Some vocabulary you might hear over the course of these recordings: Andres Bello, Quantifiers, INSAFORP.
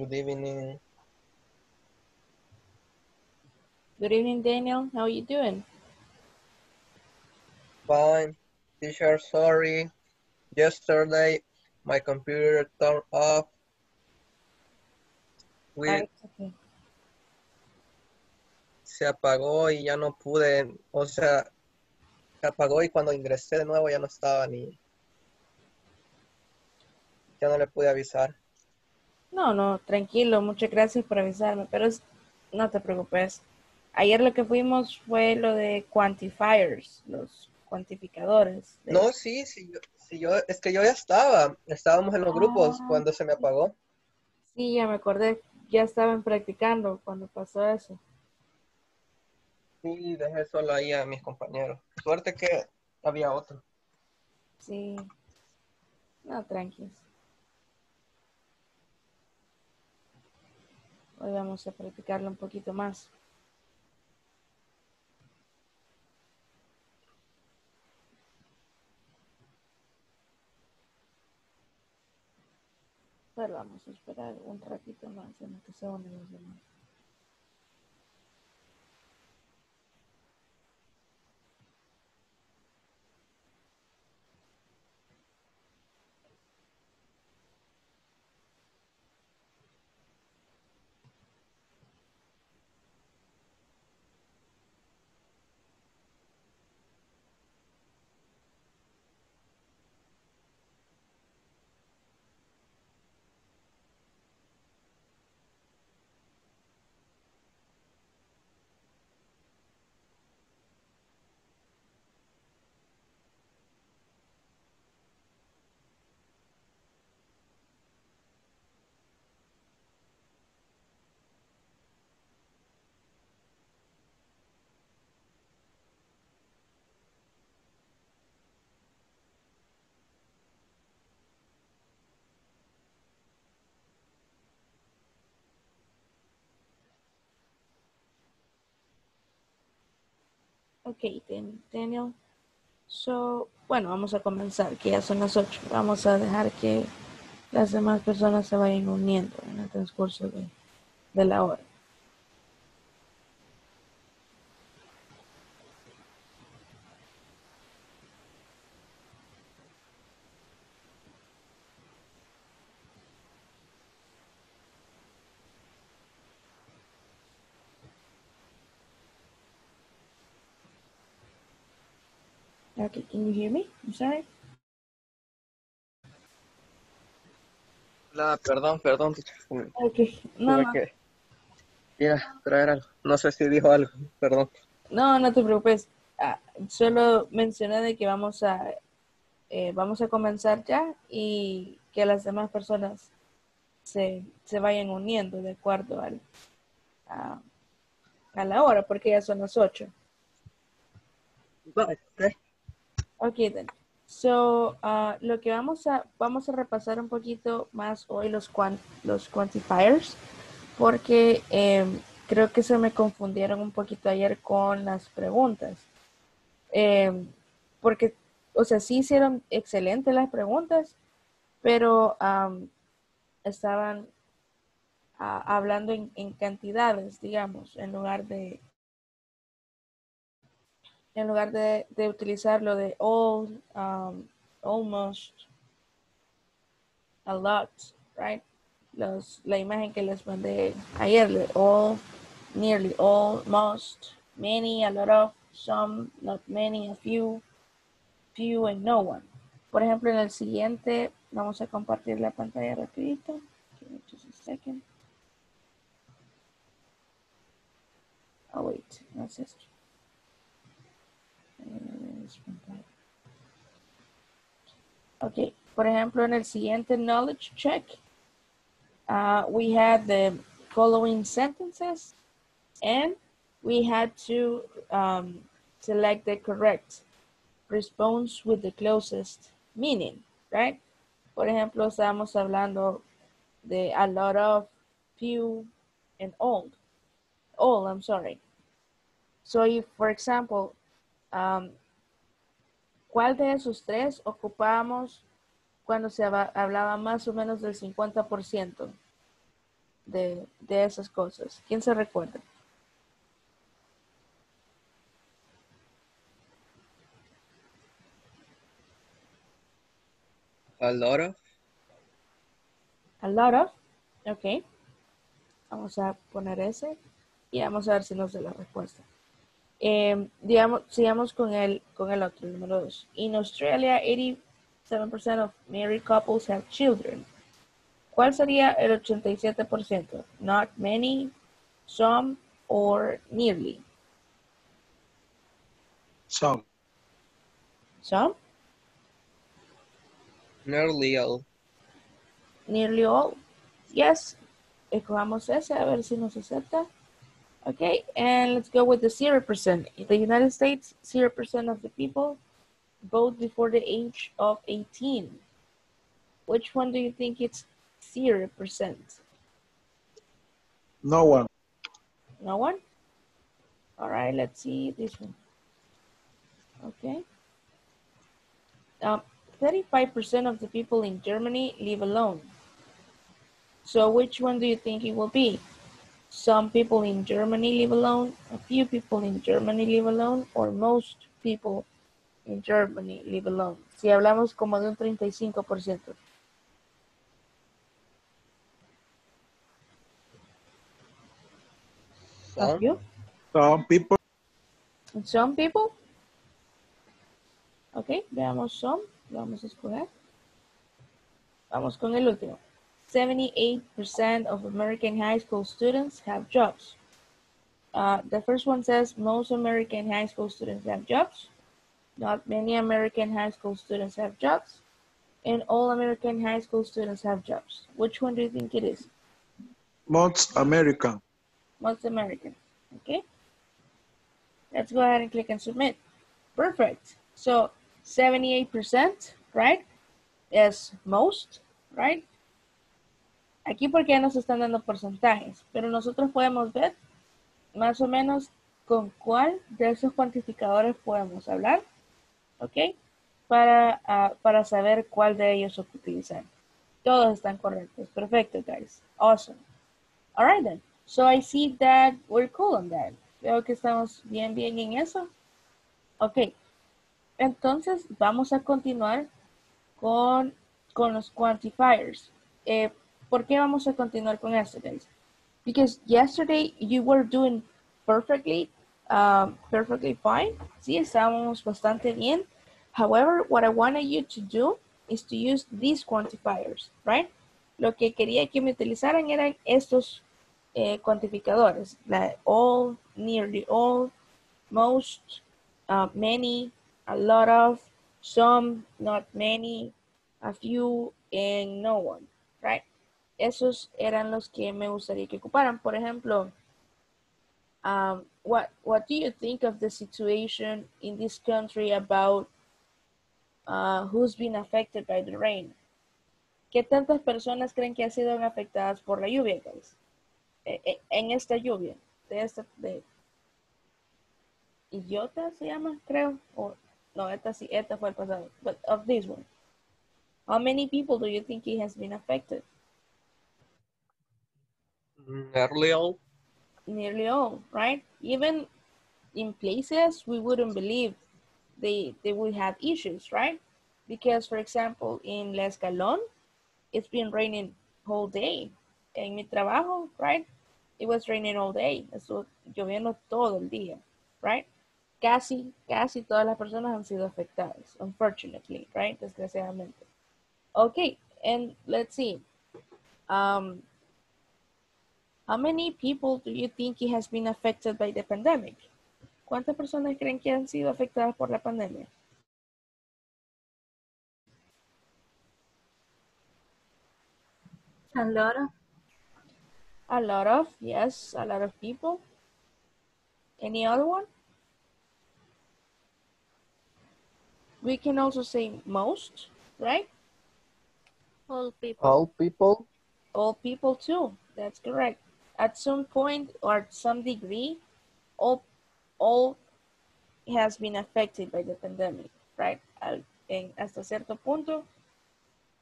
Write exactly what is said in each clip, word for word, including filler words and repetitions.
Good evening. Good evening, Daniel. How are you doing? Fine. Teacher, sorry. Yesterday, my computer turned off. We... Okay. Se apagó y ya no pude, o sea, se apagó y cuando ingresé de nuevo ya no estaba ni... Ya no le pude avisar. No, no, tranquilo, muchas gracias por avisarme, pero es, no te preocupes. Ayer lo que fuimos fue lo de quantifiers, los cuantificadores. De... No, sí, sí, sí yo, es que yo ya estaba, estábamos en los ah, grupos cuando se me apagó. Sí, ya me acordé, ya estaban practicando cuando pasó eso. Sí, dejé solo ahí a mis compañeros. Suerte que había otro. Sí. No, tranquilos. Hoy vamos a practicarlo un poquito más. Pero vamos a esperar un ratito más en lo que se unen los demás. Ok, Daniel. So, bueno, vamos a comenzar, que ya son las ocho. Vamos a dejar que las demás personas se vayan uniendo en el transcurso de, de la hora. Okay, can you hear me? I'm sorry. No, perdón, perdón. Okay. No, no. Que... Yeah, traer algo. No sé si dijo algo, perdón. No, no te preocupes. Ah, solo mencioné de que vamos a, eh, vamos a comenzar ya y que las demás personas se, se vayan uniendo de acuerdo al, a, a la hora, porque ya son las ocho. Vale, okay. Ok, then. So, uh, lo que vamos a, vamos a repasar un poquito más hoy los, quant, los quantifiers, porque eh, creo que se me confundieron un poquito ayer con las preguntas. Eh, porque, o sea, sí hicieron excelentes las preguntas, pero um, estaban uh, hablando en, en cantidades, digamos, en lugar de... en lugar de, de utilizar lo de all, um, almost, a lot, right? Los, la imagen que les mandé ayer, all, nearly all, most, many, a lot of, some, not many, a few, few and no one. Por ejemplo, en el siguiente, vamos a compartir la pantalla rapidito. Give me just a second. Oh, wait, no es esto. Okay, por ejemplo, en el siguiente knowledge check, uh, we had the following sentences and we had to um, select the correct response with the closest meaning, right? Por ejemplo, estábamos hablando de a lot of, few, and old. All, I'm sorry. So if, for example, Um, ¿cuál de esos tres ocupábamos cuando se hablaba más o menos del cincuenta por ciento? de, de esas cosas. ¿Quién se recuerda? A lot of. A lot of. Ok. Vamos a poner ese y vamos a ver si nos da la respuesta. Eh, digamos, sigamos con el, con el otro, el número dos. In Australia, eighty-seven percent of married couples have children. ¿Cuál sería el ochenta y siete por ciento? Not many, some, or nearly. Some. Some? Nearly all. Nearly all. Yes. Escojamos ese a ver si nos acepta. Okay, and let's go with the zero percent. In the United States, zero percent of the people vote before the age of eighteen. Which one do you think it's zero percent? No one. No one? All right, let's see this one. Okay. Um, thirty-five percent of the people in Germany live alone. So which one do you think it will be? Some people in Germany live alone, a few people in Germany live alone, or most people in Germany live alone. Si hablamos como de un treinta y cinco por ciento. Some, some people. Some people? Ok, veamos some. Vamos a escoger. Vamos con el último. seventy-eight percent of American high school students have jobs. Uh, the first one says most American high school students have jobs. Not many American high school students have jobs. And all American high school students have jobs. Which one do you think it is? Most American. Most American. Okay. Let's go ahead and click and submit. Perfect. So seventy-eight percent, right? Yes, most, right? Aquí porque ya nos están dando porcentajes, pero nosotros podemos ver más o menos con cuál de esos cuantificadores podemos hablar, ¿ok? Para, uh, para saber cuál de ellos utilizar. Todos están correctos. Perfecto, guys. Awesome. All right, then. So I see that we're cool on that. Veo que estamos bien, bien en eso. Ok. Entonces, vamos a continuar con, con los quantifiers. Eh, ¿Por qué vamos a continuar con esto, guys? Because yesterday you were doing perfectly, um, perfectly fine. Sí, estábamos bastante bien. However, what I wanted you to do is to use these quantifiers, right? Lo que quería que me utilizaran eran estos eh, cuantificadores. Like all, nearly all, most, uh, many, a lot of, some, not many, a few, and no one, right? Esos eran los que me gustaría que ocuparan. Por ejemplo, um, what, what do you think of the situation in this country about uh, who's been affected by the rain? ¿Qué tantas personas creen que han sido afectadas por la lluvia, guys? Eh, eh, en esta lluvia. De esta, de... ¿Idiota se llama, creo? O, no, esta sí, esta fue el pasado. But of this one. How many people do you think it has been affected? Nearly all. Nearly all, right? Even in places we wouldn't believe they, they would have issues, right? Because, for example, in La Escalón, it's been raining whole day. En mi trabajo, right? It was raining all day. Estuvo lloviendo todo el día, right? Casi, casi todas las personas han sido afectadas, unfortunately, right? Desgraciadamente. Okay, and let's see. Um... How many people do you think it has been affected by the pandemic? ¿Cuántas personas creen que han sido afectadas por la pandemia? A lot of. A lot of, yes, a lot of people. Any other one? We can also say most, right? All people. All people. All people too, that's correct. At some point or some degree, all, all has been affected by the pandemic, right? Al, en, hasta cierto punto,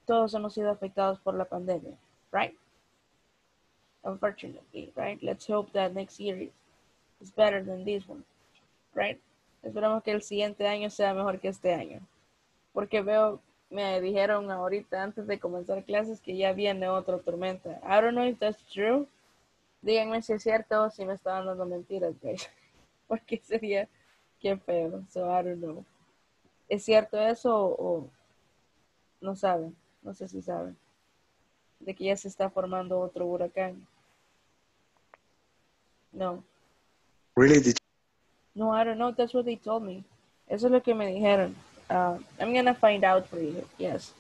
todos hemos sido afectados por la pandemia, right? unfortunately, right? Let's hope that next year is, is better than this one, right? Esperamos que el siguiente año sea mejor que este año. Porque veo, me dijeron ahorita antes de comenzar clases que ya viene otra tormenta. I don't know if that's true. Díganme si es cierto o si me estaban dando mentiras, guys. Porque sería, qué feo. So I don't know. ¿Es cierto eso o, o no saben? No sé si saben. De que ya se está formando otro huracán. No. Really? Did No, I don't know. That's what they told me. Eso es lo que me dijeron. Uh, I'm gonna find out for you. Yes.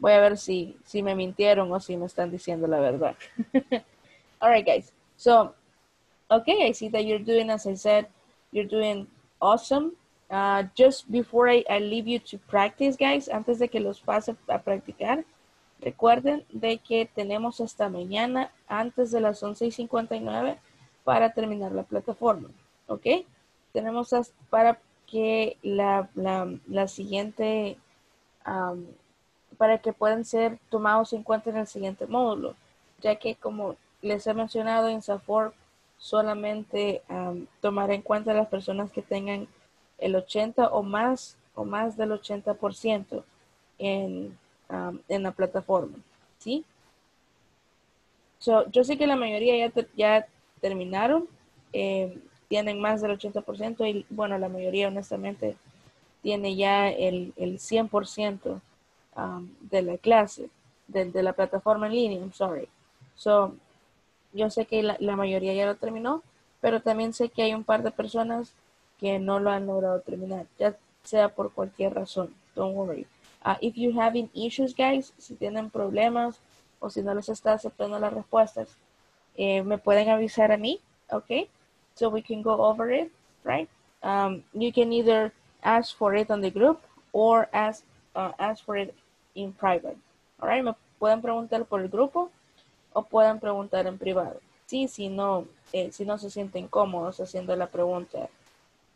Voy a ver si, si me mintieron o si me están diciendo la verdad. All right, guys. So, okay, I see that you're doing, as I said, you're doing awesome. Uh, just before I, I leave you to practice, guys, antes de que los pase a practicar, recuerden de que tenemos hasta mañana antes de las once y cincuenta y nueve para terminar la plataforma. Okay. Tenemos hasta para que la, la, la siguiente, um, para que puedan ser tomados en cuenta en el siguiente módulo, ya que como les he mencionado, INSAFORP solamente um, tomará en cuenta las personas que tengan el ochenta o más, o más del ochenta por ciento en, um, en la plataforma, ¿sí? So, yo sé que la mayoría ya, ya terminaron, eh, tienen más del ochenta por ciento y, bueno, la mayoría honestamente tiene ya el, el cien por ciento um, de la clase, de, de la plataforma en línea, I'm sorry. So, yo sé que la, la mayoría ya lo terminó, pero también sé que hay un par de personas que no lo han logrado terminar, ya sea por cualquier razón, don't worry. Uh, if you're having issues, guys, si tienen problemas o si no les está aceptando las respuestas, eh, me pueden avisar a mí, ¿ok? So we can go over it, right? Um, you can either ask for it on the group or ask, uh, ask for it in private. All right? Me pueden preguntar por el grupo o pueden preguntar en privado. Sí, si no, eh, si no se sienten cómodos haciendo la pregunta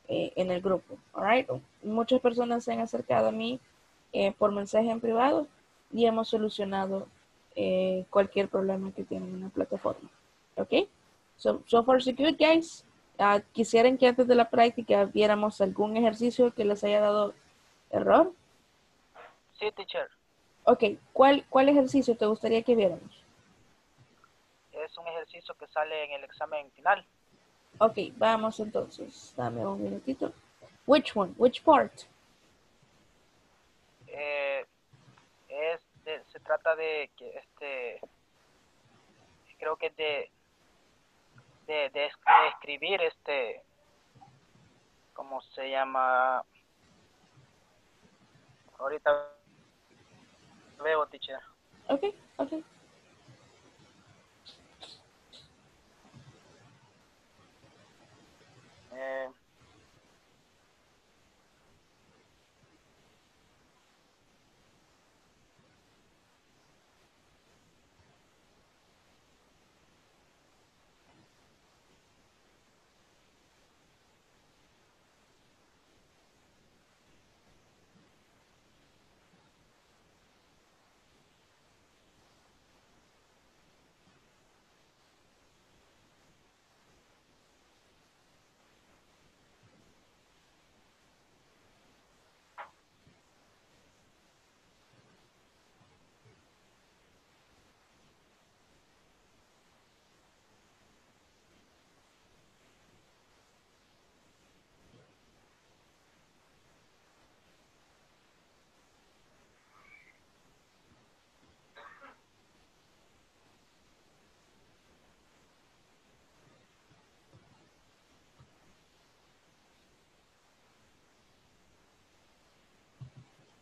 eh, en el grupo. All right? Muchas personas se han acercado a mí eh, por mensaje en privado y hemos solucionado eh, cualquier problema que tienen en la plataforma. ¿Ok? So, so far so good, guys. Uh, ¿Quisieran que antes de la práctica viéramos algún ejercicio que les haya dado error? Sí, teacher. Ok, ¿cuál, cuál ejercicio te gustaría que viéramos? Es un ejercicio que sale en el examen final. Ok, vamos entonces. Dame un minutito. Which one? Which part? Eh, es de, se trata de que este... Creo que es de... De, de, de escribir este, ¿cómo se llama? Ahorita veo, teacher. Ok, ok. Eh,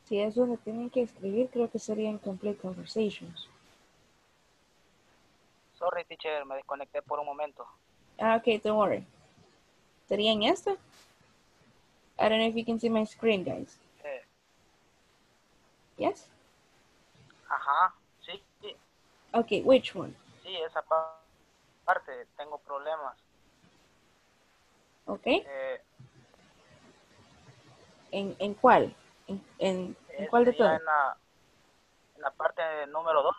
Si es donde tienen que escribir, creo que sería en Complete Conversations. Sorry, teacher, me desconecté por un momento. Ah, ok, don't worry. ¿Sería en esta? I don't know if you can see my screen, guys. Eh. Yes? Ajá, sí, sí. Ok, which one? Sí, esa parte, tengo problemas. Ok. Eh. ¿En, en cuál? ¿En, en, ¿en cuál de todas? En la, en la parte número dos.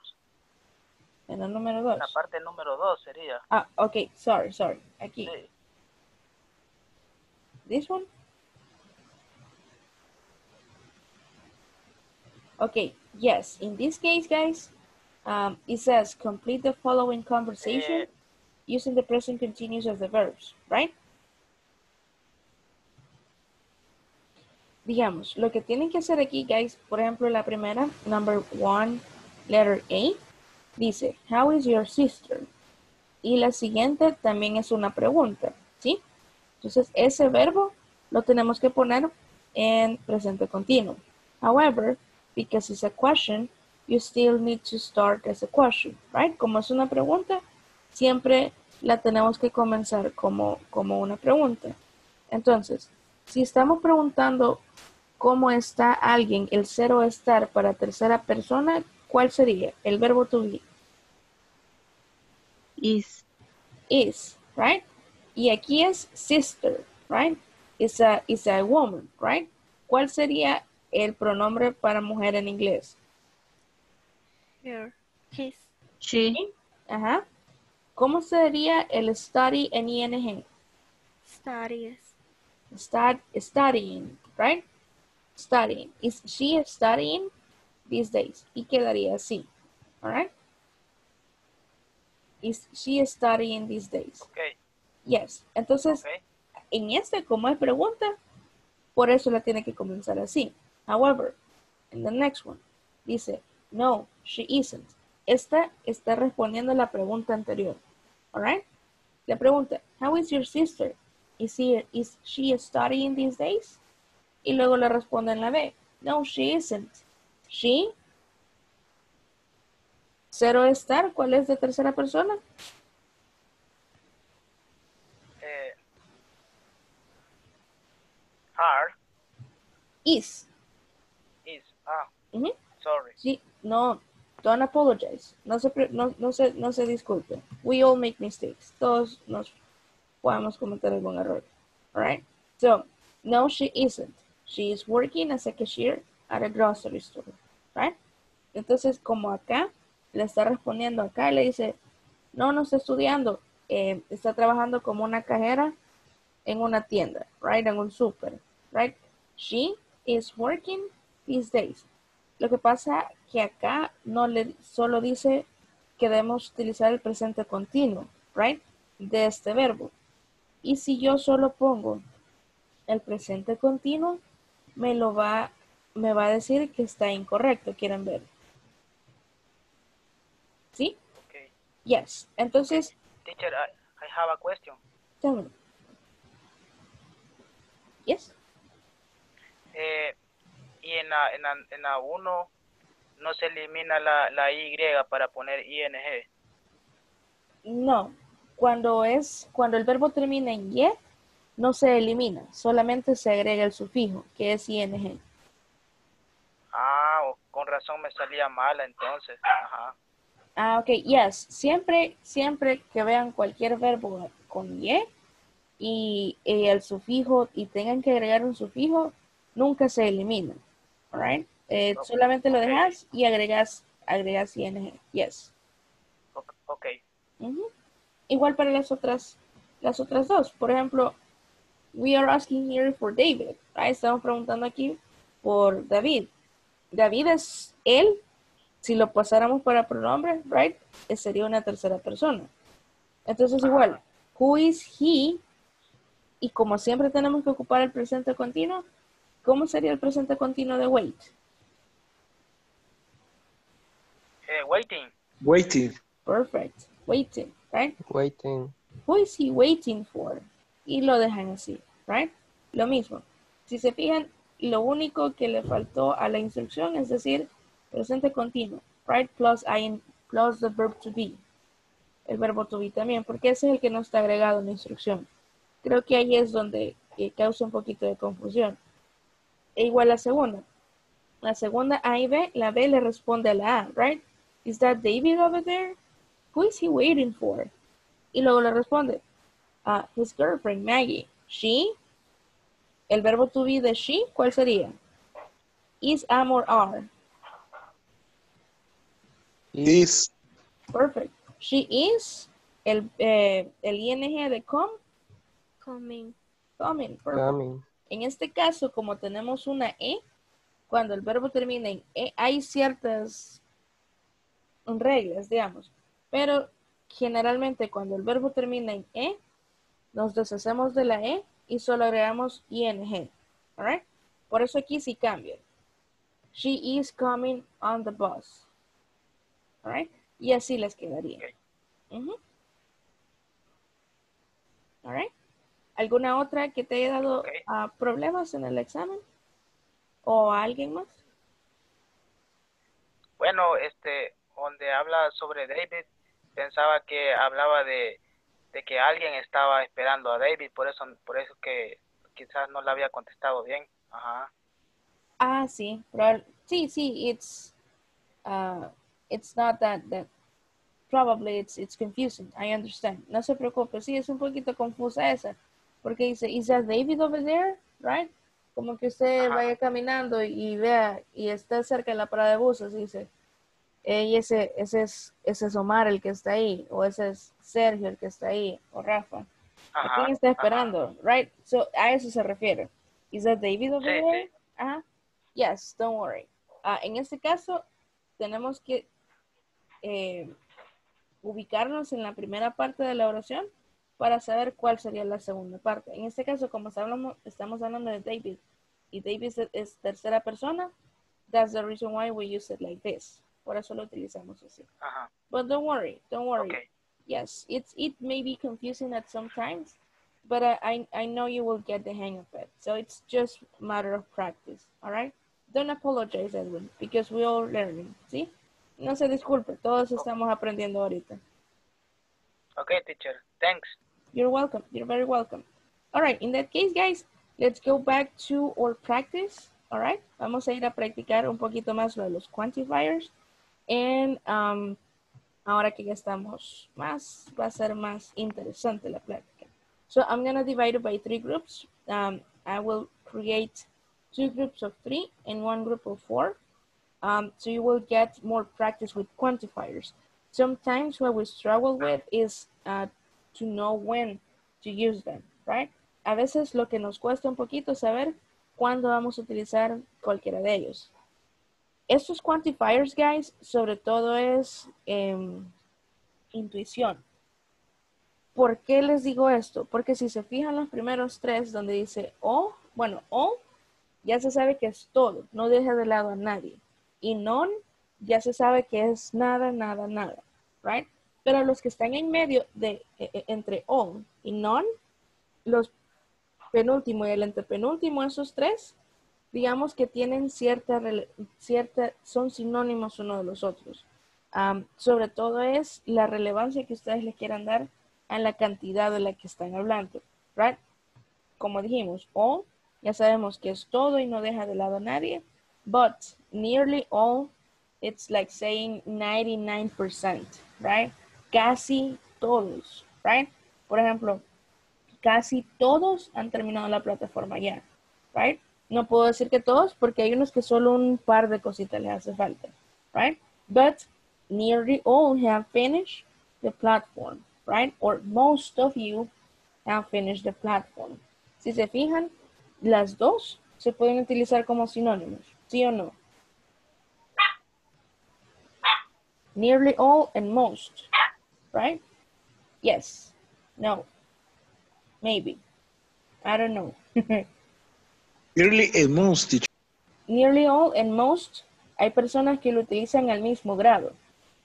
En la número dos. En la parte número dos sería. Ah, ok. Sorry, sorry. Aquí. Sí. This one. Okay. Yes. In this case, guys, um, it says complete the following conversation eh. using the present continuous of the verbs, right? Digamos, lo que tienen que hacer aquí, guys, por ejemplo, la primera, number one, letter A, dice, how is your sister? Y la siguiente también es una pregunta, ¿sí? Entonces, ese verbo lo tenemos que poner en presente continuo. However, because it's a question, you still need to start as a question, right? Como es una pregunta, siempre la tenemos que comenzar como, como una pregunta. Entonces, si estamos preguntando cómo está alguien, el cero estar para tercera persona, ¿cuál sería el verbo to be? Is. Is, right? Y aquí es sister, right? It's a, it's a woman, right? ¿Cuál sería el pronombre para mujer en inglés? Her, his, she. Ajá. ¿Cómo sería el study en I N G? Studies. Start studying, right? Studying. Is she studying these days? Y quedaría así. All right? Is she studying these days? Okay. Yes. Entonces, okay. En este, como es pregunta, por eso la tiene que comenzar así. However, in the next one, dice, no, she isn't. Esta está respondiendo la pregunta anterior. All right? Le pregunta, how is your sister? Is, he, is she studying these days? Y luego le responde en la B. No, she isn't. She. Cero estar. ¿Cuál es de tercera persona? Eh, are. Is. Is. Ah. Uh-huh. Sorry. Sí, no. Don't apologize. No se, no, no se, no se disculpe. We all make mistakes. Todos nos... podemos cometer algún error. All right? So, no, she isn't. She is working as a cashier at a grocery store. Right? Entonces, como acá, le está respondiendo acá, le dice, no, no está estudiando. Eh, está trabajando como una cajera en una tienda. Right? En un súper. Right? She is working these days. Lo que pasa que acá no le solo dice que debemos utilizar el presente continuo. Right? De este verbo. Y si yo solo pongo el presente continuo, me lo va, me va a decir que está incorrecto. ¿Quieren ver? ¿Sí? Okay. Yes. Entonces. Teacher, I, I have a question. Tell me. Yes. Eh, y en la, en, la, en la uno no se elimina la, la Y para poner I N G. No. Cuando es, cuando el verbo termina en Y, no se elimina, solamente se agrega el sufijo, que es I N G. Ah, con razón me salía mala entonces. Ajá. Ah, ok, yes. Siempre, siempre que vean cualquier verbo con Y y, y el sufijo, y tengan que agregar un sufijo, nunca se elimina. All right? Eh, okay. Solamente lo dejas y agregas, agregas I N G. Yes. Ok. Uh-huh. Igual para las otras, las otras dos. Por ejemplo, we are asking here for David. Right? Estamos preguntando aquí por David. David es él. Si lo pasáramos para pronombre, right? Sería una tercera persona. Entonces igual, who is he? Y como siempre tenemos que ocupar el presente continuo, ¿cómo sería el presente continuo de wait? Eh, waiting. Waiting. Perfect. Waiting. Right? Waiting. Who is he waiting for? Y lo dejan así, right? Lo mismo. Si se fijan, lo único que le faltó a la instrucción es decir presente continuo, right? Plus, I, plus the verb to be. El verbo to be también, porque ese es el que no está agregado en la instrucción. Creo que ahí es donde eh, causa un poquito de confusión. E igual la segunda. La segunda A y B, la B le responde a la A, right? Is that David over there? Who is he waiting for? Y luego le responde, uh, his girlfriend, Maggie. She, el verbo to be de she, ¿cuál sería? Is, am, or are? Is. Perfect. She is, el, eh, el I N G de come. Coming. Coming, perfect. Coming. En este caso, como tenemos una E, cuando el verbo termina en E, hay ciertas reglas, digamos. Pero generalmente cuando el verbo termina en E, nos deshacemos de la E y solo agregamos I N G. All right? Por eso aquí sí cambia. She is coming on the bus. All right? Y así les quedaría. Uh-huh. All right? ¿Alguna otra que te haya dado uh, problemas en el examen? ¿O a alguien más? Bueno, este, donde habla sobre David, pensaba que hablaba de, de que alguien estaba esperando a David, por eso, por eso que quizás no la había contestado bien. Ajá. Ah, sí, pero, sí, sí, it's, uh, it's not that, that probably it's, it's confusing, I understand. No se preocupe, sí, es un poquito confusa esa. Porque dice, is that David over there? Right? Como que usted Ajá. vaya caminando y vea, y está cerca de la parada de buses, y dice, eh, y ese, ese, es, ese es Omar el que está ahí, o ese es Sergio el que está ahí, o Rafa. Ajá. ¿A quién está esperando? Ajá. Right? So, a eso se refiere. Is that David over sí, there? Sí. Ajá. Yes, don't worry. Uh, en este caso, tenemos que eh, ubicarnos en la primera parte de la oración para saber cuál sería la segunda parte. En este caso, como hablamos, estamos hablando de David, y David es, es tercera persona, that's the reason why we use it like this. Por eso lo utilizamos así. Uh-huh. But don't worry, don't worry. Okay. Yes, it's, it may be confusing at some times, but I, I, I know you will get the hang of it. So it's just a matter of practice, all right? Don't apologize, Edwin, because we're all learning, ¿sí? No se disculpe, todos estamos aprendiendo ahorita. Okay, teacher, thanks. You're welcome. You're very welcome. All right. In that case, guys, let's go back to our practice. All right. Vamos a ir a practicar un poquito más lo de los quantifiers. And um, ahora que ya estamos más, va a ser más interesante la práctica. So I'm going to divide it by three groups. Um, I will create two groups of three and one group of four. Um, so you will get more practice with quantifiers. Sometimes what we struggle with is uh, to know when to use them, right? A veces lo que nos cuesta un poquito es saber cuándo vamos a utilizar cualquiera de ellos. Estos quantifiers, guys, sobre todo es eh, intuición. ¿Por qué les digo esto? Porque si se fijan los primeros tres donde dice o, bueno, o, ya se sabe que es todo, no deja de lado a nadie. Y non, ya se sabe que es nada, nada, nada, right? Pero los que están en medio de entre on y non, los penúltimo y el antepenúltimo, esos tres, digamos que tienen cierta, cierta son sinónimos uno de los otros. Um, sobre todo es la relevancia que ustedes le quieran dar a la cantidad de la que están hablando, right? Como dijimos, all, ya sabemos que es todo y no deja de lado a nadie, but nearly all, it's like saying ninety-nine percent, right? Casi todos, right? Por ejemplo, casi todos han terminado la plataforma ya, right? No puedo decir que todos porque hay unos que solo un par de cositas les hace falta, right? But nearly all have finished the platform, right? Or most of you have finished the platform. Si se fijan, las dos se pueden utilizar como sinónimos, ¿sí o no? Nearly all and most, right? Yes, no, maybe, I don't know. Nearly and most. Nearly all and most, hay personas que lo utilizan al mismo grado.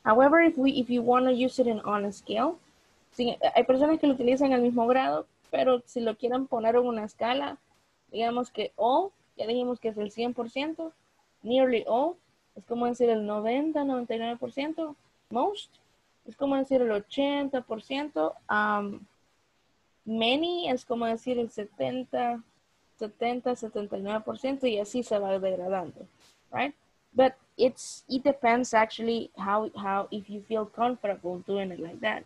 However, if we if you want to use it in on a scale, si, hay personas que lo utilizan al mismo grado, pero si lo quieren poner en una escala, digamos que all, ya dijimos que es el cien por ciento, nearly all, es como decir el noventa, noventa y nueve por ciento. Most es como decir el ochenta por ciento. Um, many es como decir el setenta, setenta, setenta y nueve por ciento. Y así se va degradando. Right? But it's, it depends actually how, how, if you feel comfortable doing it like that.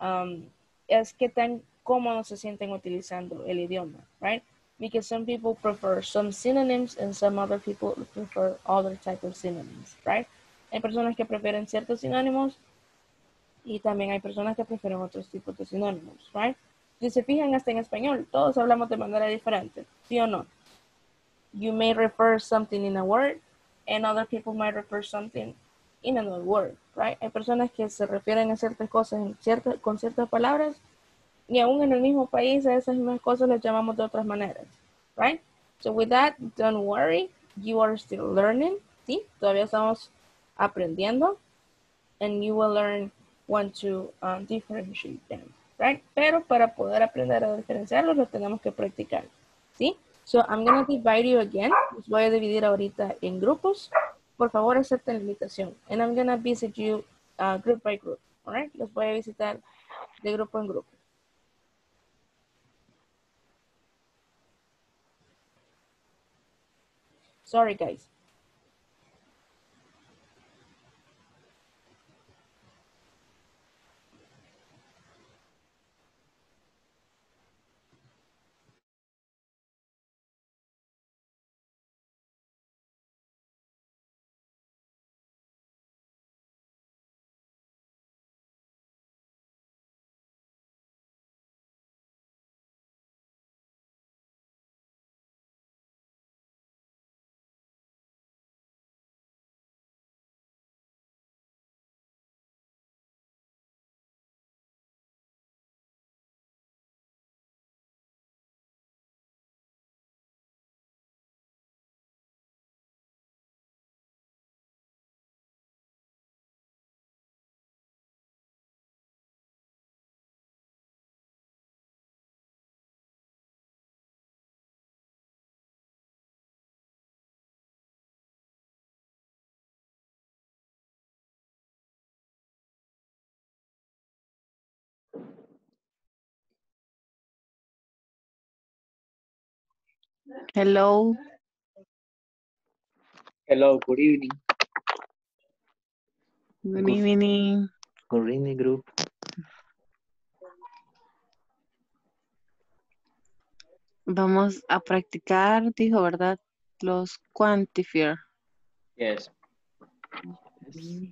Um, es que tan cómodos se sienten utilizando el idioma. Right? Because some people prefer some synonyms and some other people prefer other type of synonyms, right? Hay personas que prefieren ciertos sinónimos y también hay personas que prefieren otros tipos de sinónimos, right? Si se fijan, hasta en español, todos hablamos de manera diferente, ¿sí o no? You may refer something in a word, and other people might refer something in another word, right? Hay personas que se refieren a ciertas cosas en ciertas, con ciertas palabras, y aún en el mismo país a esas mismas cosas las llamamos de otras maneras, right? So with that, don't worry, you are still learning, ¿sí? Todavía estamos aprendiendo, and you will learn want to um, differentiate them, right? Pero para poder aprender a diferenciarlos, lo tenemos que practicar, ¿sí? So I'm going to divide you again. Los voy a dividir ahorita en grupos. Por favor, acepten la invitación. And I'm going to visit you uh, group by group, all right? Los voy a visitar de grupo en grupo. Sorry, guys. Hello. Hello, good evening. Good evening. Good evening, group. Vamos a practicar, dijo, ¿verdad? Los quantifier. Yes. Yes.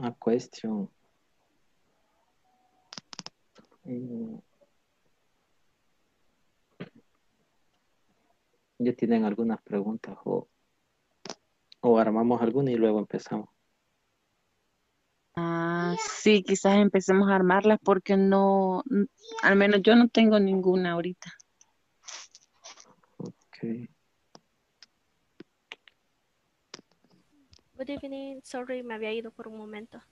A question. Mm. Ya tienen algunas preguntas o, o armamos alguna y luego empezamos. Ah, sí, quizás empecemos a armarlas porque no, al menos yo no tengo ninguna ahorita. Okay. Good evening. Sorry, me había ido por un momento.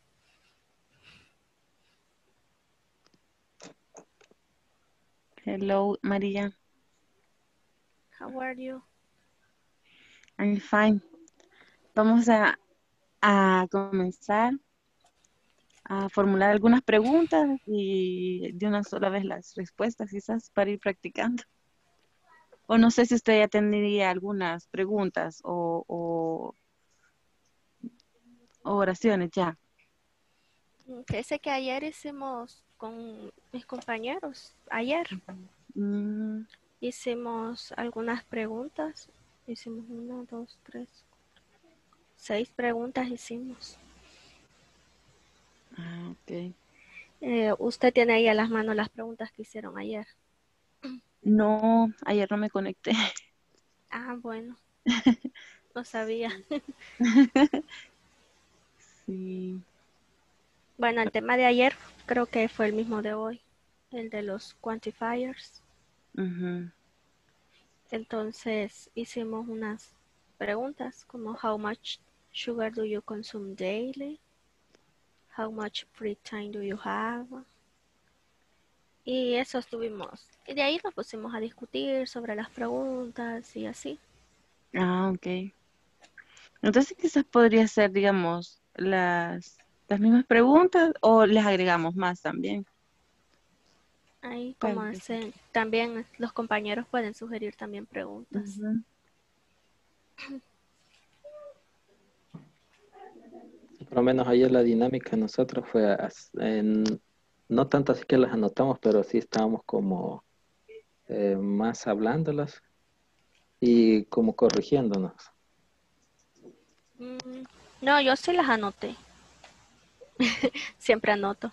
Hello, Maria. How are you? I'm fine. Vamos a, a comenzar a formular algunas preguntas y de una sola vez las respuestas quizás para ir practicando. O no sé si usted ya tendría algunas preguntas o... o oraciones ya. Sé que ayer hicimos con mis compañeros, ayer mm. hicimos algunas preguntas, hicimos una, dos, tres, cuatro, seis preguntas hicimos. Ah, ok. Eh, ¿Usted tiene ahí a las manos las preguntas que hicieron ayer? No, ayer no me conecté. Ah, bueno. No sabía. Sí. Bueno, el tema de ayer creo que fue el mismo de hoy, el de los quantifiers. Uh-huh. Entonces hicimos unas preguntas como how much sugar do you consume daily? How much free time do you have? Y eso estuvimos. Y de ahí nos pusimos a discutir sobre las preguntas y así. Ah, ok. Entonces quizás podría ser, digamos, las, las mismas preguntas o les agregamos más también. Ahí como bueno, hacen, también los compañeros pueden sugerir también preguntas. Uh-huh. Por lo menos ayer la dinámica de nosotros fue, en, no tanto así que las anotamos, pero sí estábamos como eh, más hablándolas y como corrigiéndonos. No, yo sí las anoté. Siempre anoto.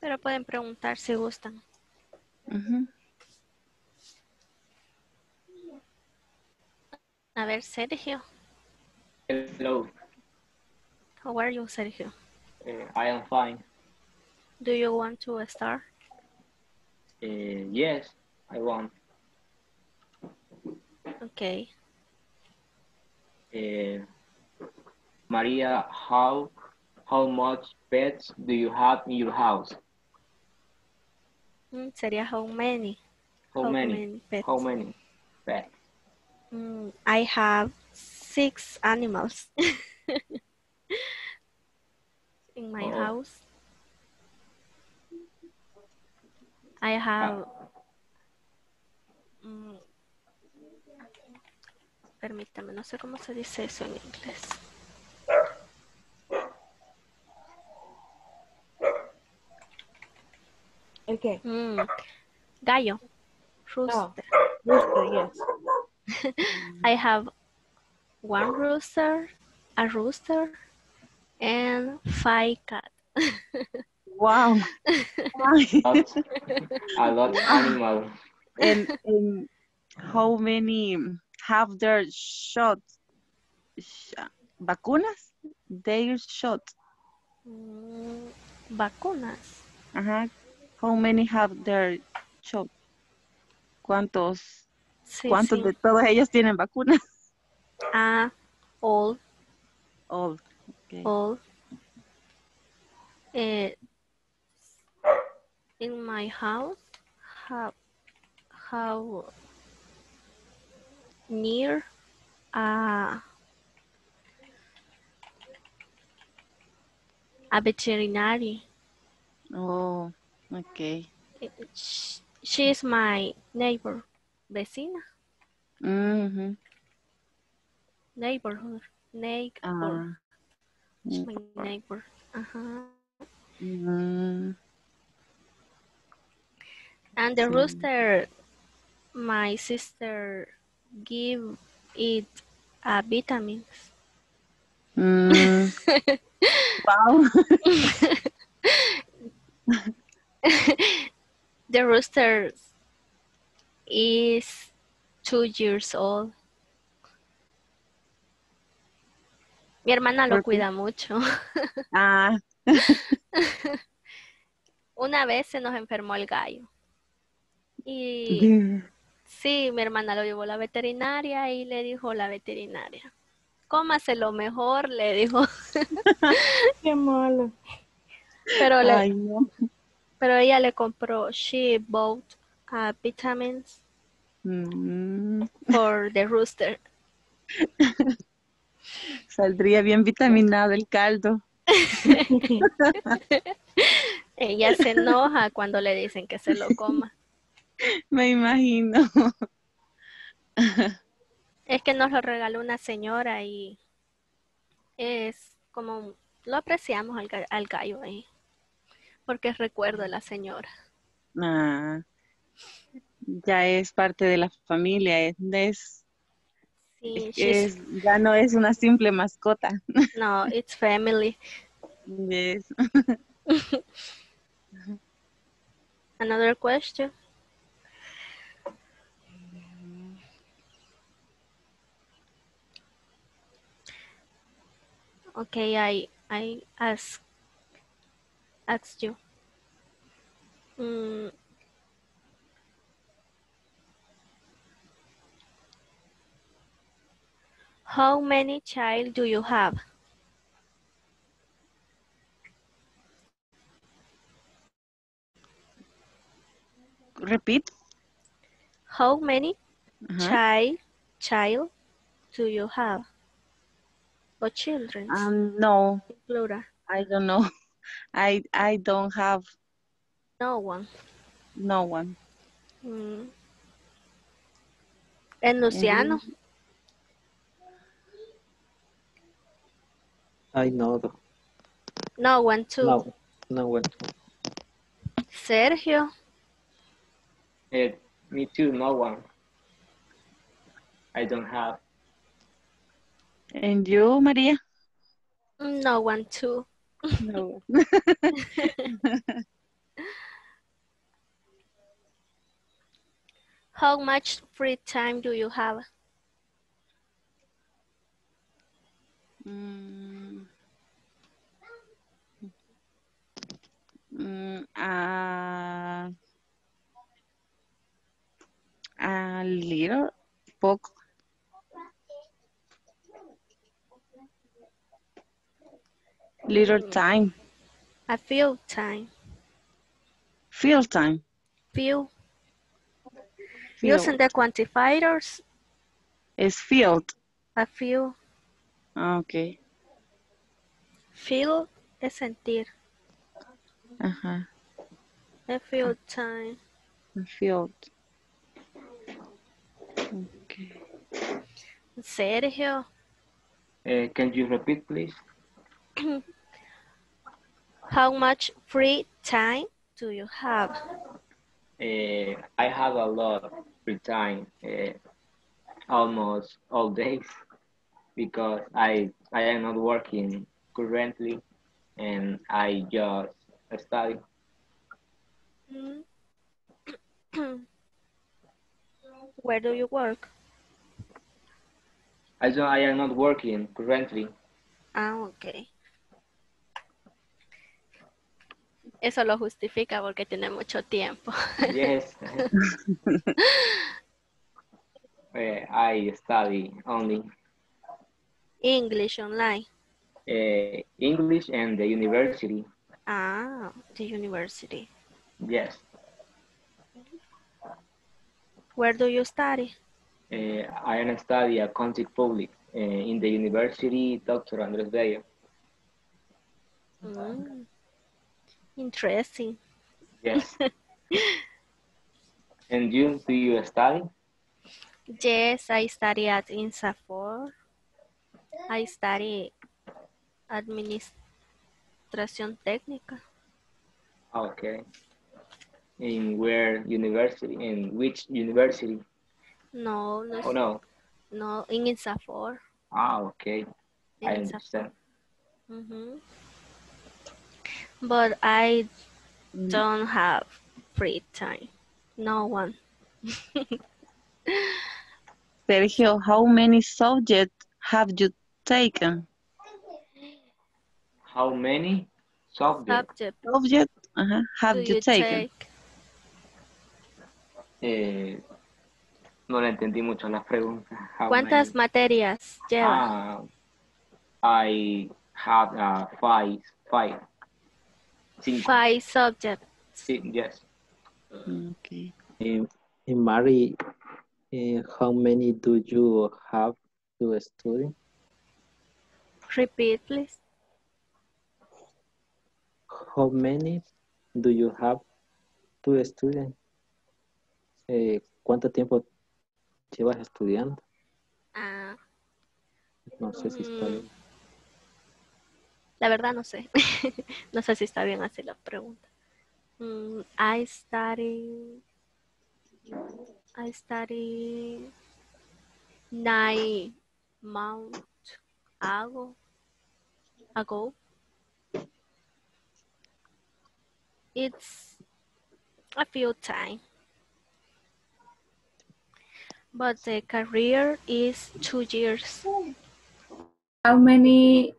Pero pueden preguntar si gustan. Uh-huh. A ver, Sergio. Hello. How are you, Sergio? Uh, I am fine. Do you want to start? Uh, yes, I want. Okay. Uh, Maria, how how much pets do you have in your house? Mm, sería how many? How, how many? many pets? How many pets? Mm, I have six animals in my oh. house. I have. Ah. Mm, permítame, no sé cómo se dice eso en inglés. ¿El qué? Mm, gallo. Rooster. Oh, rooster, yes. I have one rooster, a rooster, and five cats. Wow. A lot, a lot of animals. And, and how many have their shot? Sh vacunas? Their shot. Mm, vacunas. Uh-huh. How many have their shot? ¿Cuántos? Sí, ¿Cuántos sí. de todos ellos tienen vacunas? Ah, uh, all. All. Okay. All. Eh, in my house, how, how near a, a veterinary. Oh, okay. She, she is my neighbor. Vecina. Mm-hmm. Neighborhood. Neighbor. Uh, my neighbor. Uh-huh. Mm. And the mm. rooster, my sister give it uh, vitamins. Mm. Wow. The rooster is two years old. Mi hermana lo cuida mucho. Ah. Una vez se nos enfermó el gallo. Y yeah. sí, mi hermana lo llevó a la veterinaria y le dijo la veterinaria, cómaselo mejor, le dijo. Qué malo. Pero, le, Ay, no. pero ella le compró, she bought Uh, vitamins mm. for the rooster. Saldría bien vitaminado el caldo. Ella se enoja cuando le dicen que se lo coma. Me imagino. Es que nos lo regaló una señora y es como lo apreciamos al, al gallo ahí, porque es recuerdo de la señora. Ah. Ya es parte de la familia, es, es, sí, es ya no es una simple mascota. No, it's family. Yes. Another question. Okay, I I ask asked you. Mm. How many child do you have? Repeat. How many uh-huh. child child do you have? Or children? Um, no. Plural. I don't know. I I don't have. No one. No one. Mm. And Luciano. Mm. I know. No one too. No, no one too. Sergio. It, me too, no one. I don't have. And you, Maria? No one too. No. How much free time do you have? Mm. Mm, uh... A little, poco. Little time. A few time. Few time. Few. few. Using the quantifiers. It's field. A few. Okay. Feel es sentir. Ajá. A few time. A field. Okay. Sergio. Uh, can you repeat, please? How much free time do you have? Uh, I have a lot of free time, uh, almost all days, because I, I am not working currently and I just study. Mm-hmm. Where do you work? I don't, I am not working currently. Ah, ok. Eso lo justifica porque tiene mucho tiempo. Yes. uh, I study only. English online. Uh, English and the university. Ah, the university. Yes. Where do you study? Uh, I am study accounting public uh, in the university, Doctor Andres Bello. Mm. Interesting. Yes. And you, do you study? Yes, I study at INSAFORP. I study Administración Técnica. Okay. In where university? In which university? No, no. Oh, no. No, in INSAFORP. Ah, okay. In I understand. Mm-hmm. But I mm. don't have free time. No one. Sergio, how many subjects have you taken? How many subjects subject. Subject, uh-huh, have you, you taken? Take? Eh, no le entendí mucho las preguntas. ¿Cuántas many? materias lleva? Uh, I have uh, five, five. Cinco. Five subjects. Sí, yes. Okay. And, and Mary, uh, how many do you have to study? Repeat, please. How many do you have to study? Eh, ¿Cuánto tiempo llevas estudiando? Ah, no sé si está bien. La verdad no sé. No sé si está bien hacer la pregunta. Mm, I study... I study... Nine months ago. Ago. It's a few time. But the career is two years. How many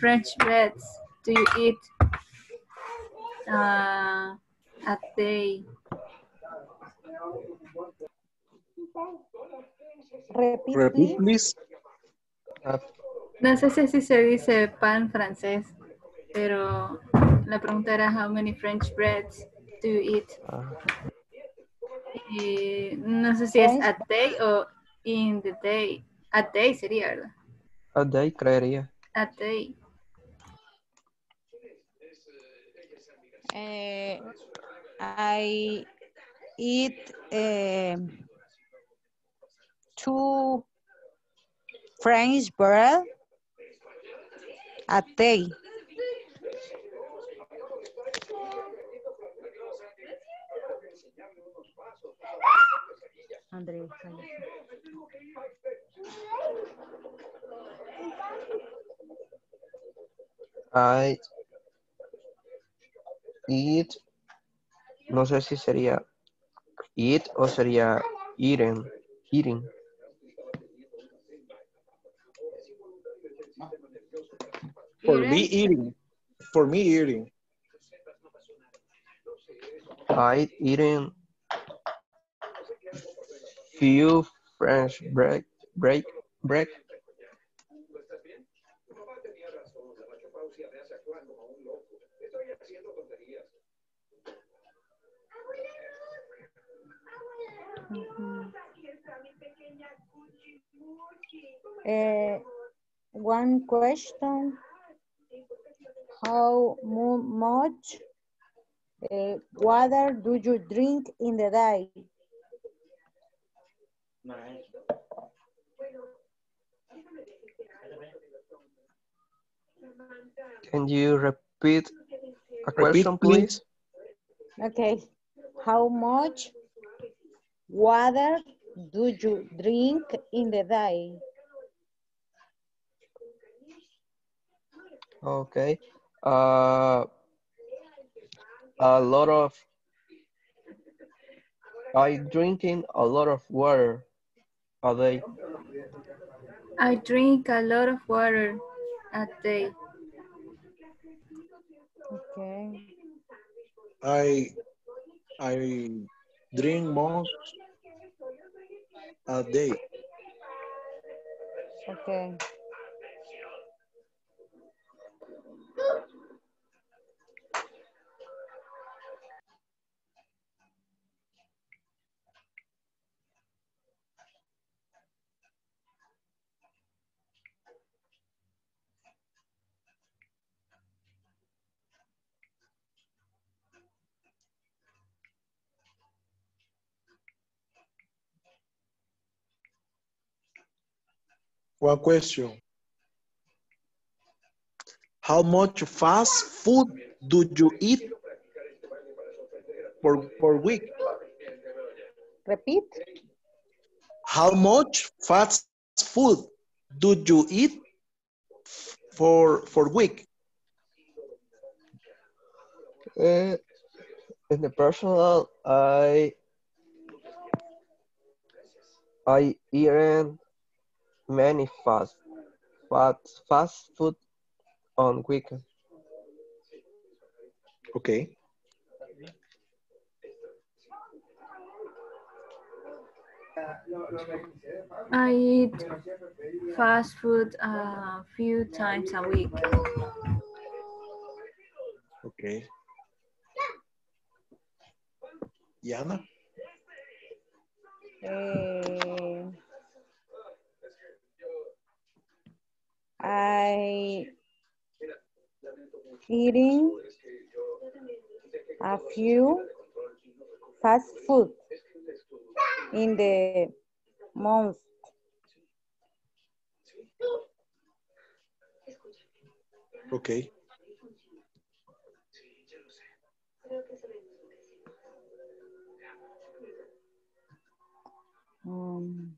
French breads do you eat uh, a day? Repeat, please. No sé si se dice pan francés, pero la pregunta era how many French breads do you eat? Ah. Y no sé si es a day o in the day. A day sería, ¿verdad? A day, creería. A day. Eh, I eat eh, two French bread a day. Andrés. I eat, no sé si sería eat o sería eating, eating. For me eating, for me eating. I eating few French bread, bread, bread. Mm-hmm. uh, one question, how much uh, water do you drink in the day? Can you repeat a question, please? Okay. How much water do you drink in the day? Okay. Uh, a lot of... I'm drinking a lot of water. A day. I drink a lot of water a day. Okay. I I drink more a day. Okay. One question. How much fast food do you eat per, per week? Repeat. How much fast food do you eat for for week? Uh, in the personal, I I eat many fast, fast, fast food on weekend. Okay. I eat fast food a few times a week. Okay. Yana? Um, I eating a few fast food in the month. Okay. Um,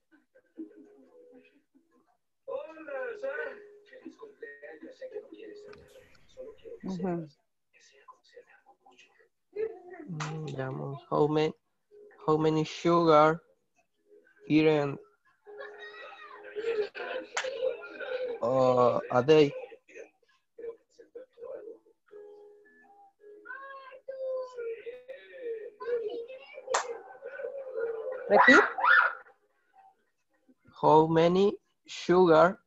Uh-huh. How many, how many sugar eaten uh, a day? Repeat. How many sugar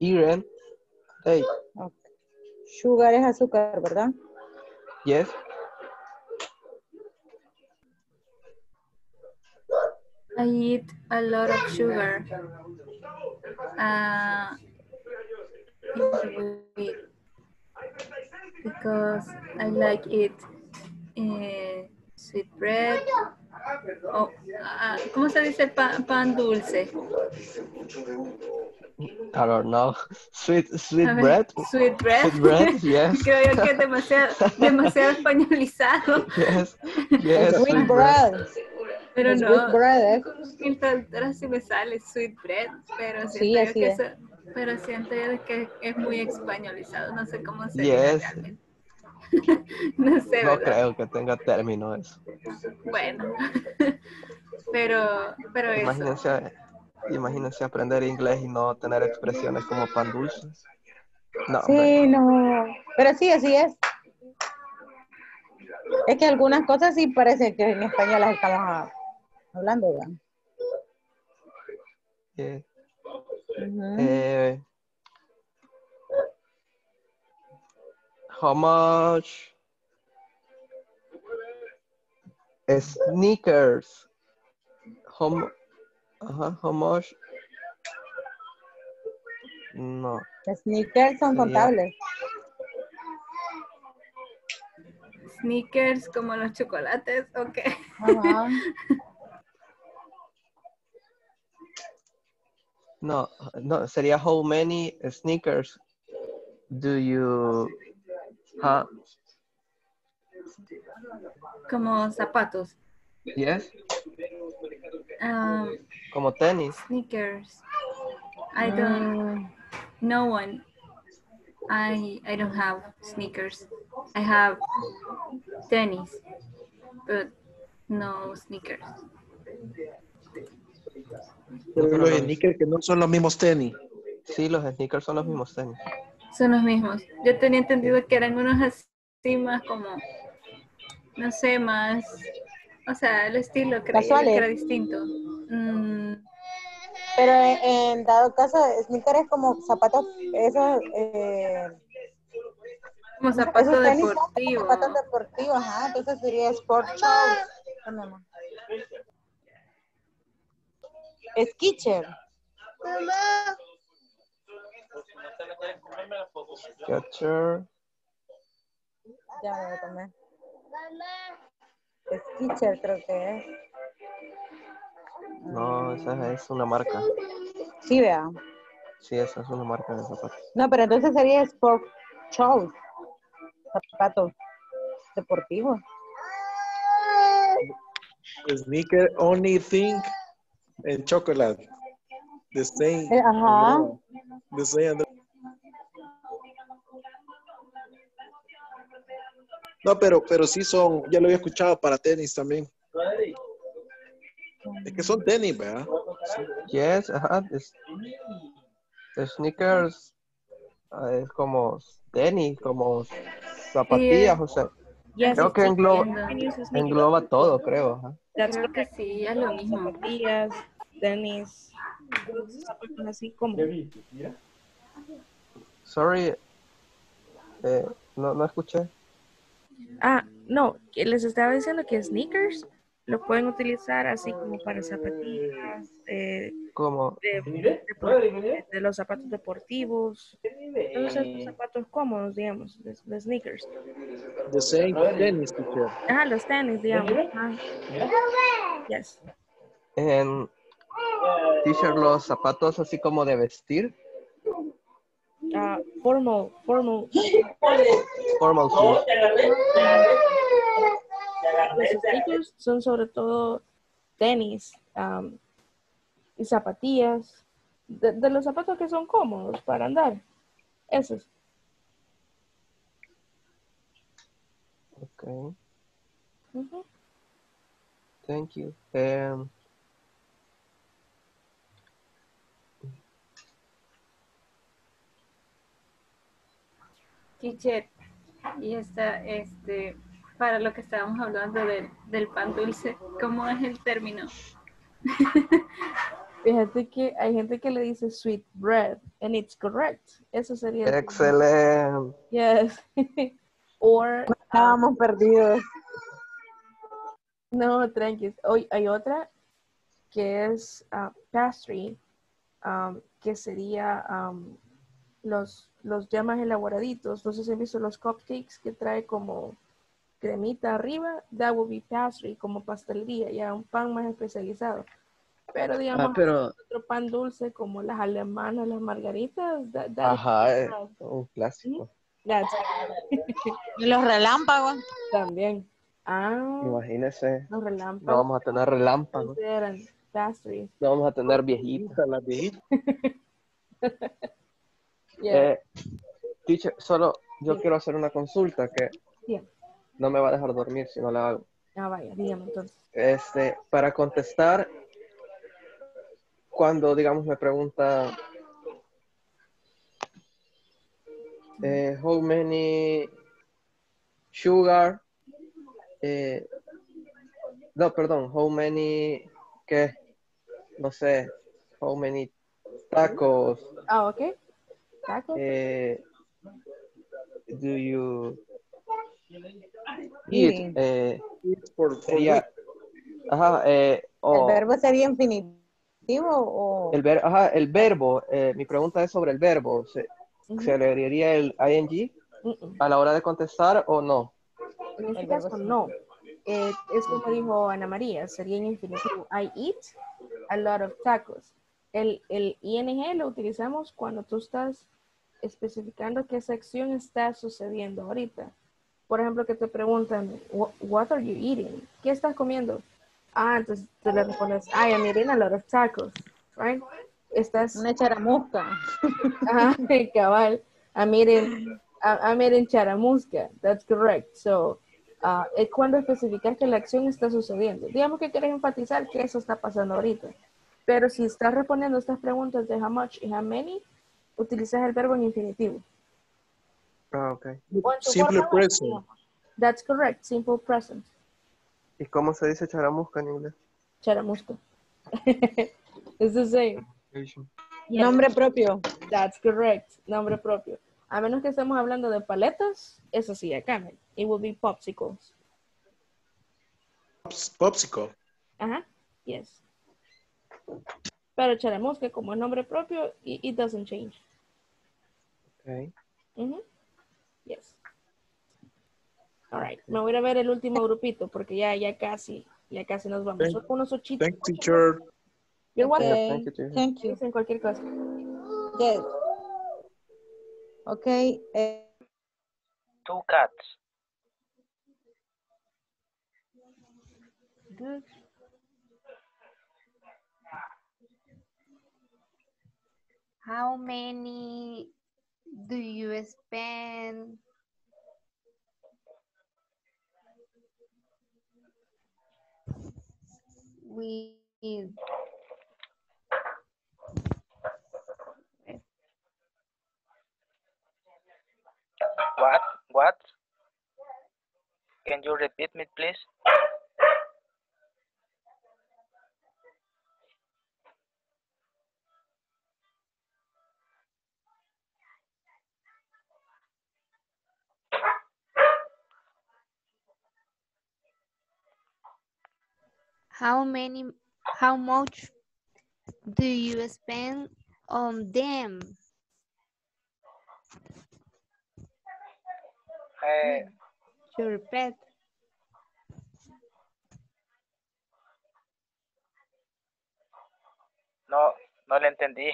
iron. Eight. Okay. Sugar es azúcar, ¿verdad? Yes. I eat a lot of sugar. Uh, because I like it. Uh, sweet bread. Oh, uh, ¿cómo se dice pan, pan dulce? I don't know. Sweet, sweet bread. Sweet bread. Sweet bread, yes. Creo que es demasiado, demasiado españolizado. Yes, yes. Sweet, sweet bread. bread. Pero no. Sweet bread, eh. Sí me sale sweet bread, pero sí, siento así yo es. que eso, pero siento yo que es muy españolizado. No sé cómo se dice yes. realmente. No sé, no creo que tenga término eso. Bueno, pero, pero imagínense, eso. Imagínense aprender inglés y no tener expresiones como pan dulce. No, sí, no. no. Pero sí, así es. Es que algunas cosas sí parece que en español las estamos hablando, ¿verdad? Yeah. Uh-huh. eh, How much sneakers? How, uh-huh, how much? No. Sneakers son contables. Sneakers como los chocolates, ok. Uh-huh. No, no, sería how many sneakers do you... Huh. Como zapatos. Yes. Um, Como tenis. Sneakers. I don't. No one. I I don't have sneakers. I have tennis, but no sneakers. Los sneakers que no son los mismos tenis. Sí, los sneakers son los mismos tenis. Son los mismos. Yo tenía entendido que eran unos así más como, no sé, más, o sea, el estilo creía que era distinto. Mm. Pero en, en dado caso, sneaker es como zapatos, esos, eh, como zapatos deportivos. Zapatos deportivos, ajá, entonces sería sport shoes. Skitcher. Mamá. Sketcher. Ya me lo tomé. Sketcher creo que es. No, esa es una marca. Sí, vea. Sí, esa es una marca de zapatos. No, pero entonces sería Sport Shoes. Zapatos deportivos. Sneaker only thing in chocolate. The same. Ajá. The same. No, pero, pero sí son, ya lo había escuchado para tenis también. Es que son tenis, ¿verdad? Yes, ajá. The sneakers uh, es como tenis, como zapatillas, yeah. o sea. Yes, creo que engloba, engloba todo, creo. ¿eh? Creo que sí, es lo mismo. Zapatillas, tenis, así como. Sorry, eh, no, no escuché. Ah, no, les estaba diciendo que sneakers lo pueden utilizar así como para zapatillas, eh, como de, de, de, de los zapatos deportivos, todos esos zapatos cómodos, digamos, de, de sneakers. The same tenis, teacher. Ah, los tenis, digamos. Ah. Yes. En teacher, los zapatos así como de vestir. Uh, formal, formal. Formal shoes. Los sneakers son sobre todo tenis um, y zapatillas. De, de los zapatos que son cómodos para andar. Esos. Ok. Uh-huh. Thank you. Um, Teacher, y esta, este, para lo que estábamos hablando del, del pan dulce, ¿cómo es el término? Fíjate que hay gente que le dice sweet bread, and it's correct. Eso sería. Excelente. Yes. Or estábamos perdidos. No, tranquilos. Hoy hay otra que es uh, pastry, um, que sería um, los los ya más elaboraditos. No sé si han visto los cupcakes que trae como cremita arriba. That would be pastry, como pastelería, ya un pan más especializado. Pero digamos, ah, pero... otro pan dulce como las alemanas, las margaritas. That, that Ajá, es un clásico. That's... Y los relámpagos. También. Ah, imagínense. Los relámpagos. No vamos a tener relámpagos. No vamos a tener viejitas, las viejitas. Yeah. eh, teacher, solo yo yeah. quiero hacer una consulta que yeah. no me va a dejar dormir si no la hago. Ah, vaya, dígame entonces. Este, para contestar... Cuando, digamos, me pregunta eh, how many sugar, eh, no, perdón, how many, ¿qué? No sé, how many tacos. Ah, oh, ok. Tacos. Eh, do you eat? Eh, eat for, sería, ajá, eh, oh, el verbo sería infinito. O... El, ver, ajá, el verbo, eh, mi pregunta es sobre el verbo. ¿Se, uh-huh. ¿se agregaría el I N G uh-uh. a la hora de contestar o no? En este caso no. Eh, es como dijo Ana María, sería en infinitivo. I eat a lot of tacos. El, el I N G lo utilizamos cuando tú estás especificando qué sección está sucediendo ahorita. Por ejemplo, que te preguntan, what are you eating? ¿Qué estás comiendo? Ah, entonces tú le respondes, I am eating a lot of tacos, right? Estás... Una charamusca. Ajá, cabal. I'm eating, I'm eating charamusca. That's correct. So, uh, es cuando especificar que la acción está sucediendo. Digamos que quieres enfatizar que eso está pasando ahorita. Pero si estás respondiendo estas preguntas de how much y how many, utilizas el verbo en infinitivo. Ah, ok. Simple present. That's correct. Simple present. ¿Y cómo se dice charamusca en inglés? Charamusca. It's the same. Yes. Nombre propio. That's correct. Nombre propio. A menos que estemos hablando de paletas, eso sí, acá. It will be popsicles. Popsicle. Ajá. Yes. Pero charamusca, como es nombre propio, it, it doesn't change. Okay. Mm-hmm. Yes. All right. Me voy a ver el último grupito porque ya, ya casi, ya casi nos vamos. Thank, unos ochitos. Thank you, teacher. You're welcome. Okay. Thank you. En cualquier cosa. Yes. Okay. Eh. Two cats. Good. How many do you spend? We what what can you repeat me please? How many, how much do you spend on them? Uh, Your pet. No, no le entendí.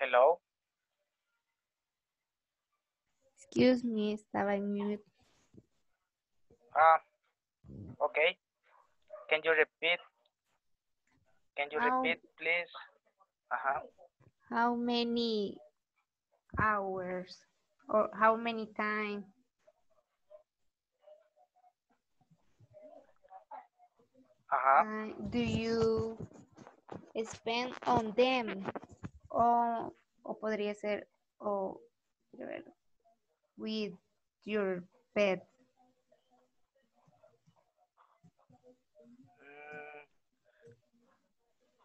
Hello. Excuse me, estaba en mute. Ah, okay. Can you repeat? Can you how, repeat, please? Uh-huh. How many hours or how many times? Uh-huh. Uh, do you Spend on them. O, o podría ser o, with your pet.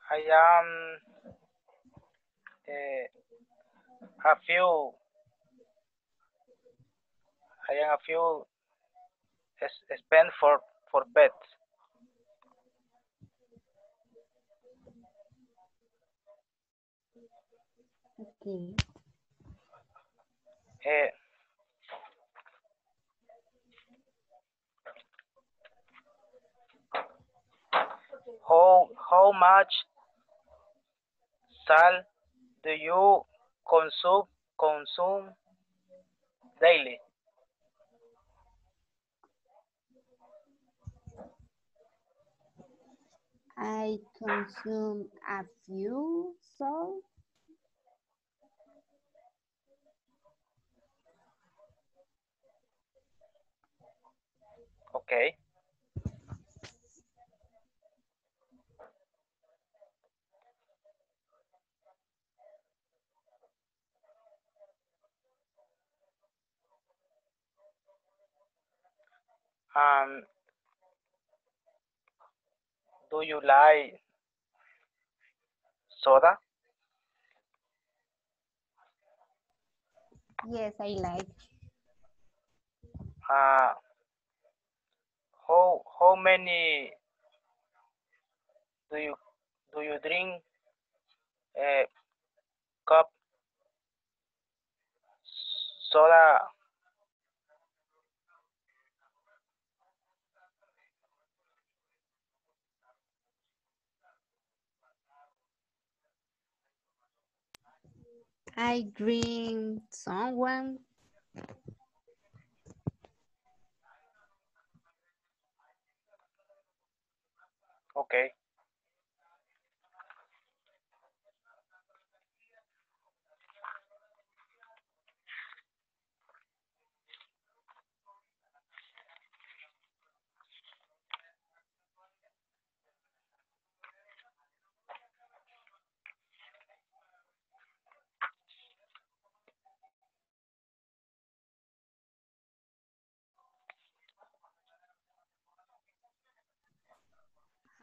I am eh, a few. I am a few spend for for pets. Okay. Eh, how how much salt do you consume consume daily? I consume a few salt. Okay. Um, do you like soda? Yes, I like. Uh, how how many do you do you drink a cup soda? I drink someone. Okay.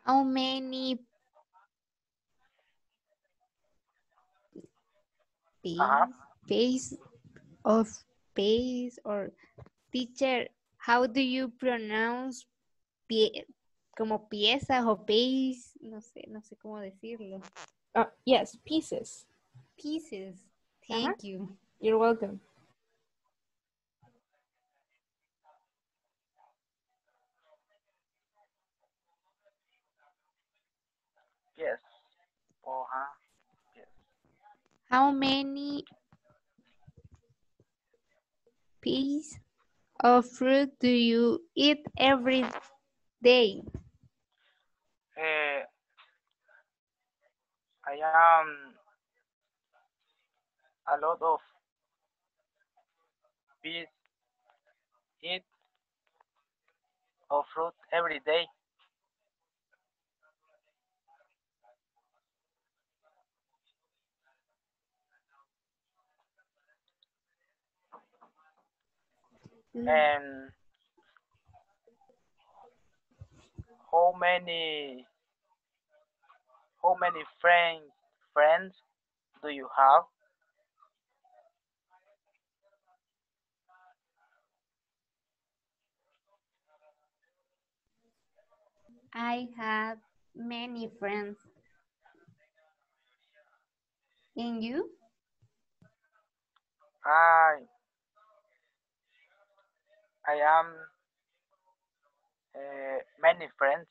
How many pages, uh-huh. pages of pages or teacher? How do you pronounce pie, como piezas o pages? No sé, no sé cómo decirlo. Uh, yes, pieces. Pieces. Thank uh-huh. you. You're welcome. Yes. Uh-huh. Yes. How many pieces of fruit do you eat every day? Uh, I am a lot of peas eat of fruit every day. And how many how many friends friends do you have? I have many friends. And you? I I am uh, many friends.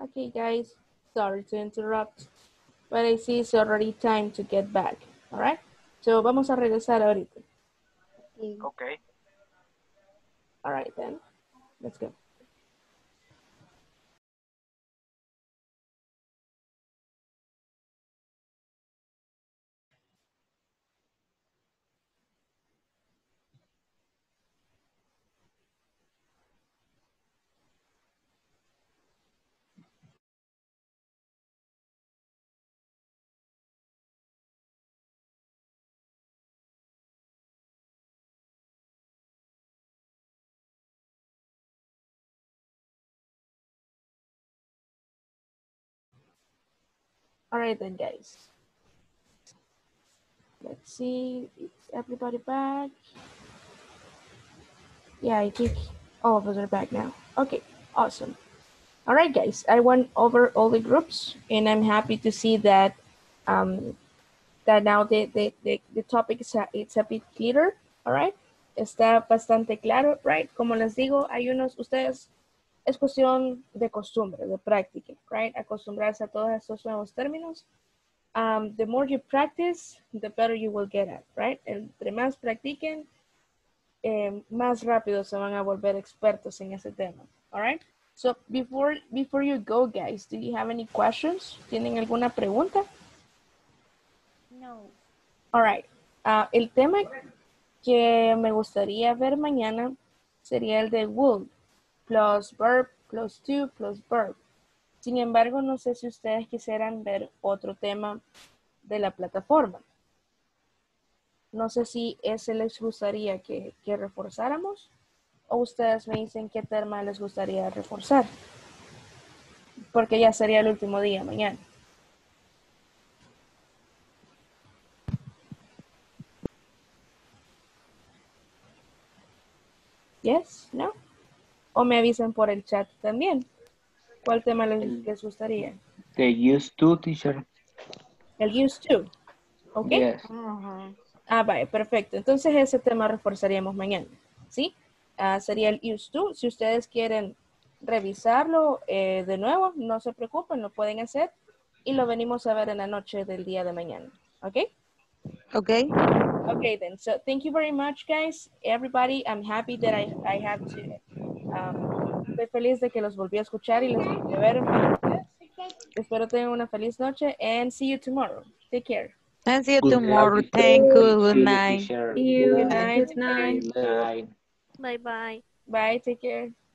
Okay, guys, sorry to interrupt. But I see it's already time to get back. All right? So, vamos a regresar ahorita. Okay. All right, then, let's go. All right then, guys. Let's see, is everybody back? Yeah, I think all of us are back now. Okay, awesome. All right, guys, I went over all the groups, and I'm happy to see that um, that now the, the, the, the topic is a, it's a bit clearer, all right? Está bastante claro, right? Como les digo, hay unos, ustedes... Es cuestión de costumbre, de práctica, right? Acostumbrarse a todos estos nuevos términos. Um, the more you practice, the better you will get at, right? Entre más practiquen, eh, más rápido se van a volver expertos en ese tema, all right? So before, before you go, guys, do you have any questions? ¿Tienen alguna pregunta? No. All right. Uh, el tema que me gustaría ver mañana sería el de would. Plus verb, plus to, plus verb. Sin embargo, no sé si ustedes quisieran ver otro tema de la plataforma. No sé si ese les gustaría que, que reforzáramos, o ustedes me dicen qué tema les gustaría reforzar, porque ya sería el último día mañana. Yes, no? O me avisan por el chat también. ¿Cuál tema les, les gustaría? The used to, teacher. El used to. ¿Ok? Yes. Uh-huh. Ah, vale, perfecto. Entonces ese tema reforzaríamos mañana. ¿Sí? Ah, sería el used to. Si ustedes quieren revisarlo eh, de nuevo, no se preocupen, lo pueden hacer. Y lo venimos a ver en la noche del día de mañana. ¿Ok? Ok. Ok, then. So, thank you very much, guys. Everybody, I'm happy that I, I have to... Um, estoy feliz de que los volví a escuchar y los volví a ver. Espero tengan una feliz noche. And see you tomorrow. Take care. And see you good tomorrow. Night. Thank you. Good night. Good night. Good night. Good night. Bye bye. Bye. Take care.